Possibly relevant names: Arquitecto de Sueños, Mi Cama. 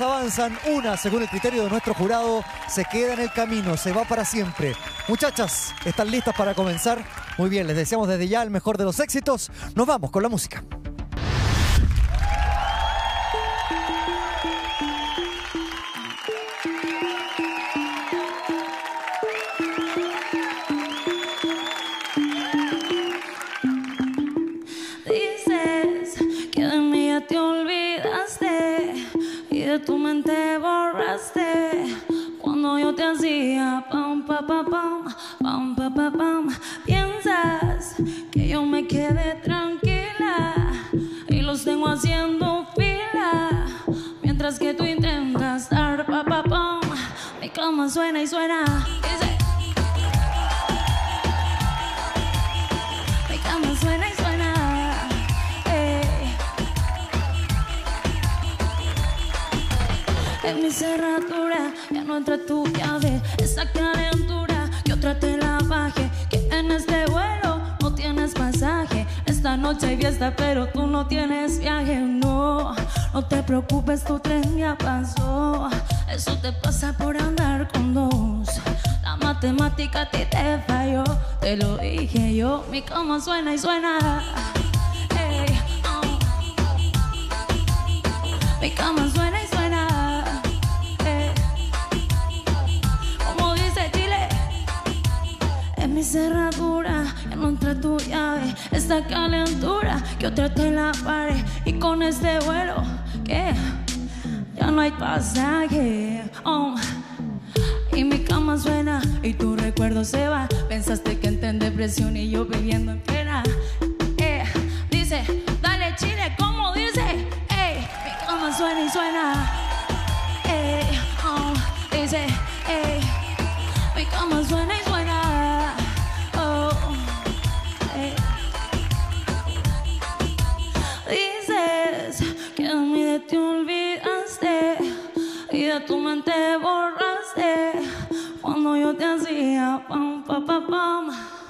Avanzan una, según el criterio de nuestro jurado, se queda en el camino, se va para siempre. Muchachas, ¿están listas para comenzar? Muy bien, les deseamos desde ya el mejor de los éxitos. Nos vamos con la música. Dices que de mí ya te olvidaste y de tu mente borraste cuando yo te hacía pam, pa, pa, pam, pam, pa, pa, pam. Piensas que yo me quedé tranquila y los tengo haciendo fila mientras que tú intentas dar pa, pa, pam. Mi cama suena y suena. Mi cama suena y suena. En mi cerradura ya no entra tu llave. Esa calentura yo traté la bajé, que en este vuelo no tienes pasaje. Esta noche hay fiesta pero tú no tienes viaje. No, no te preocupes, tu tren ya pasó. Eso te pasa por andar con dos. La matemática a ti te falló, te lo dije yo. Mi cama suena y suena. Hey, oh. Mi cama suena y suena. Mi cerradura, ya no entra tu llave. Esta calentura que otra te la paré. Y con este vuelo que ya no hay pasaje. Oh. Y mi cama suena y tu recuerdo se va. Pensaste que entré en depresión y yo viviendo en pena. Dice, dale chile, ¿cómo dice? Mi cama suena y suena. Oh. Dice, mi cama suena y suena. Te olvidaste y de tu mente borraste cuando yo te hacía pam, pa, pa, pam.